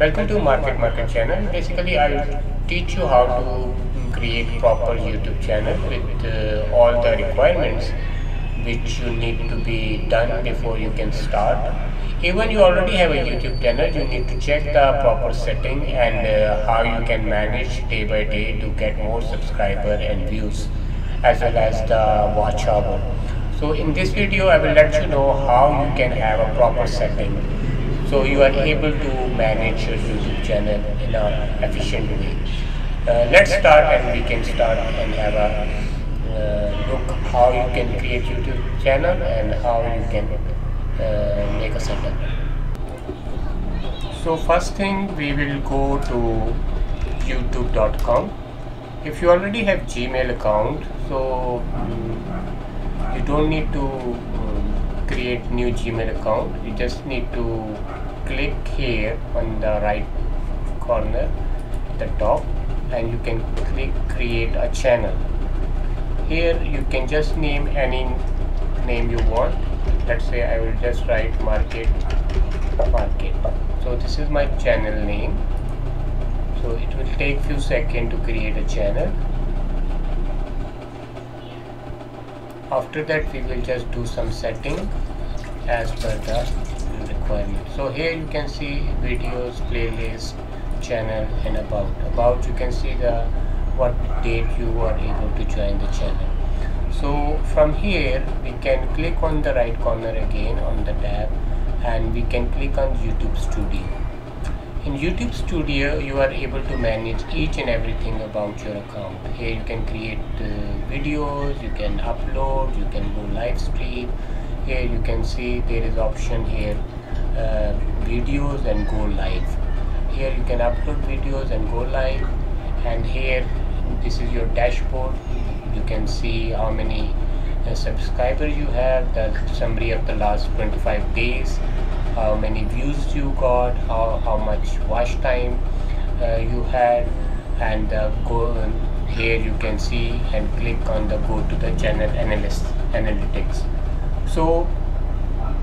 Welcome to Market channel. Basically, I will teach you how to create proper YouTube channel with all the requirements which you need to be done before you can start. Even you already have a YouTube channel, you need to check the proper setting and how you can manage day by day to get more subscriber and views as well as the watch hour. So in this video, I will let you know how you can have a proper setting, so you are able to manage your YouTube channel in an efficient way. Let's start, and we can start and have a look how you can create YouTube channel and how you can make a setup. So first thing, we will go to youtube.com. If you already have Gmail account, so you don't need to create new Gmail account. You just need to click here on the right corner at the top, and you can click create a channel. Here you can just name any name you want. Let's say I will just write market. So this is my channel name. So it will take few seconds to create a channel. After that, we will just do some setting as per the requirement. So here you can see videos, playlist, channel, and about. You can see the what date you are able to join the channel. So from here we can click on the right corner again on the tab, and we can click on YouTube Studio. In YouTube Studio, you are able to manage each and everything about your account. Here you can create videos, you can upload, you can go live stream. Here you can see there is option here, videos and go live. Here you can upload videos and go live. And here, this is your dashboard. You can see how many subscribers you have, the summary of the last 25 days, how many views you got, how much watch time you had, and here you can see and click on the go to the channel analytics. So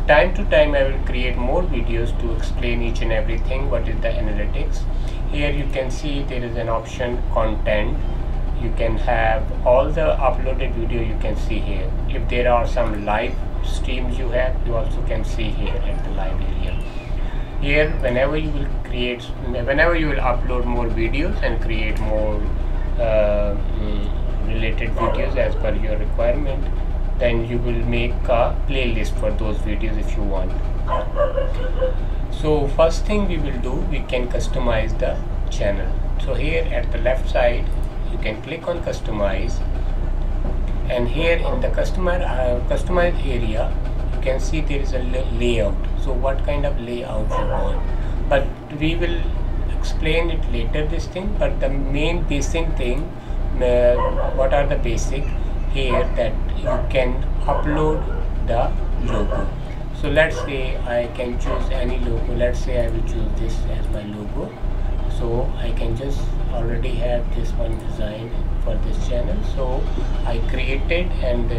time to time I will create more videos to explain each and everything what is the analytics. Here you can see there is an option content. You can have all the uploaded video, you can see here. If there are some live streams you have, you also can see here at the live area. Here whenever you will upload more videos and create more related videos as per your requirement, then you will make a playlist for those videos if you want. So first thing we will do, we can customize the channel. So here at the left side, you can click on customize, and here in the customize area you can see there is a layout. So what kind of layout you want, but we will explain it later this thing. But the main basic thing, what are the basic here, that you can upload the logo. So let's say I can choose any logo. Let's say I will choose this as my logo. So I can just already have this one designed for this channel. So I created and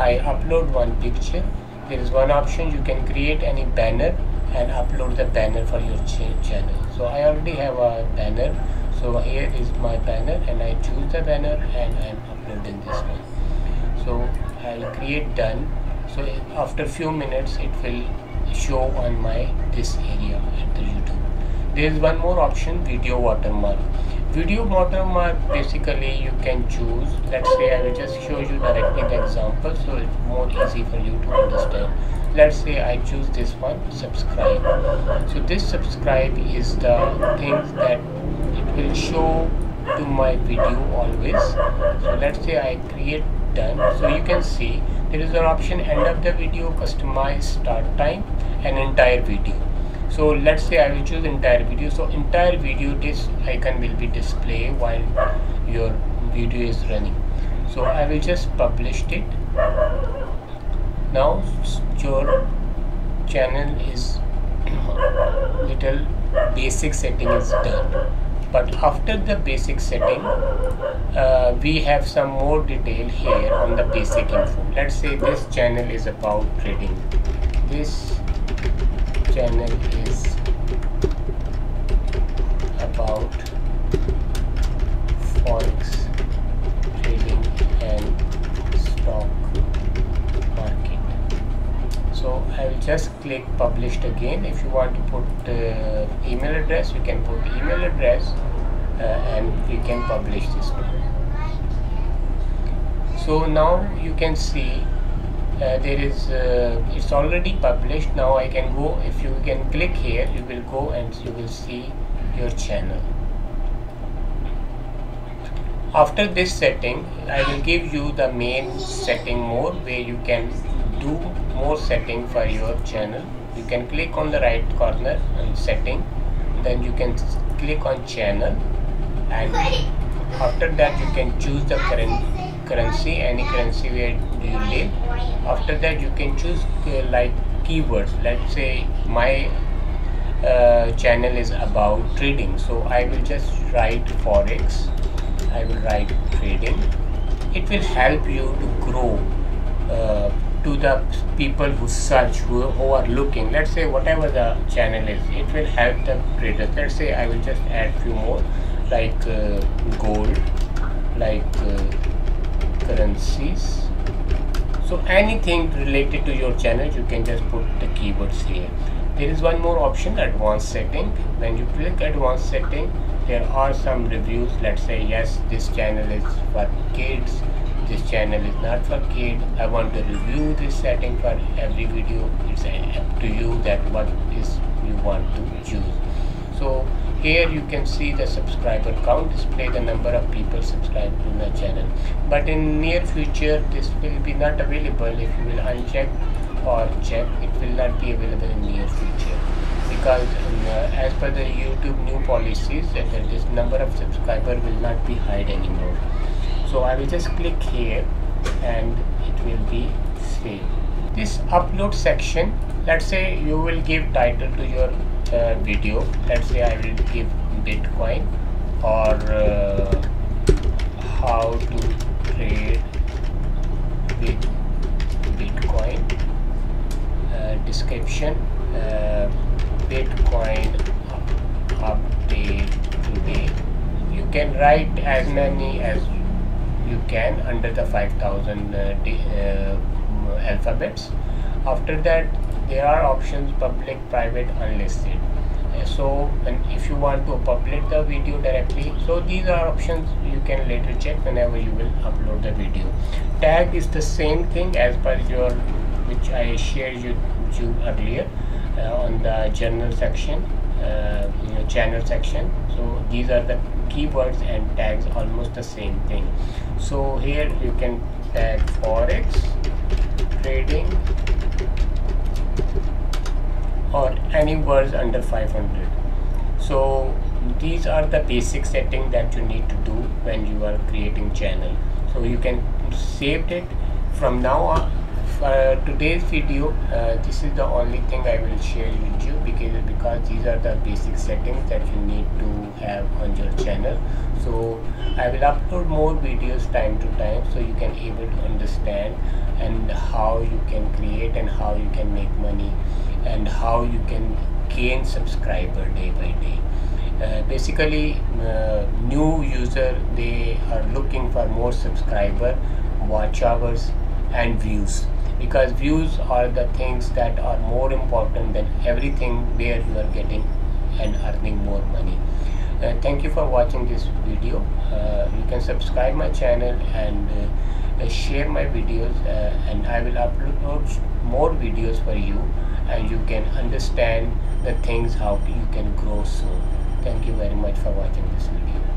I upload one picture. There is one option, you can create any banner and upload the banner for your channel. So I already have a banner. So here is my banner, and I choose the banner and I am uploading this one. So I will create done. So after few minutes it will show on my this area at the YouTube. There is one more option, video watermark. Video watermark, basically you can choose. Let's say I will just show you directly the example, so it's more easy for you to understand. Let's say I choose this one, subscribe. So this subscribe is the thing that it will show to my video always. So let's say I create done. So you can see there is an option, end of the video, customize start time, and entire video. So let's say I will choose entire video. So entire video, this icon will be displayed while your video is running. So I will just publish it. Now your channel is little basic setting is done. But after the basic setting, we have some more detail here on the basic info. Let's say this channel is about trading. This channel is just again, if you want to put email address, you can put email address and we can publish this number. So now you can see there is it's already published. Now I can go, if you can click here, you will go and you will see your channel. After this setting, I will give you the main setting mode where you can do more setting for your channel. You can click on the right corner and setting, then you can click on channel, and after that you can choose the currency, any currency where you live. After that you can choose like keywords. Let's say my channel is about trading, so I will just write forex. I will write trading. It will help you to grow to the people who search, who are looking. Let's say whatever the channel is, it will help the traders. Let's say I will just add few more, like gold, like currencies. So anything related to your channel, you can just put the keywords here. There is one more option, advanced setting. When you click advanced setting, there are some reviews. Let's say, yes, this channel is for kids, this channel is not for kids. I want to review this setting for every video. It's up to you that what is you want to choose. So here you can see the subscriber count, display the number of people subscribed to the channel. But in near future, this will be not available. If you will uncheck or check, it will not be available in near future, because as per the YouTube new policies, that this number of subscriber will not be hide anymore. So I will just click here and it will be saved. This upload section, let's say you will give title to your video. Let's say I will give Bitcoin or how to trade with Bitcoin, description, Bitcoin update today. You can write as many as you can under the 5,000 alphabets. After that, there are options, public, private, unlisted. So if you want to publish the video directly, so these are options you can later check whenever you will upload the video. Tag is the same thing as per your, which I shared with you earlier on the journal section, channel section. So these are the keywords and tags, almost the same thing. So here you can tag forex, trading, or any words under 500. So these are the basic setting that you need to do when you are creating channel. So you can save it. From now on, for today's video, this is the only thing I will share with you, because these are the basic settings that you need to have on your channel. So I will upload more videos time to time, so you can able to understand and how you can create and how you can make money and how you can gain subscriber day by day. Basically, new user, they are looking for more subscriber, watch hours and views, because views are the things that are more important than everything where you are getting and earning more money. Thank you for watching this video. You can subscribe my channel and share my videos, and I will upload more videos for you, and you can understand the things how you can grow soon. Thank you very much for watching this video.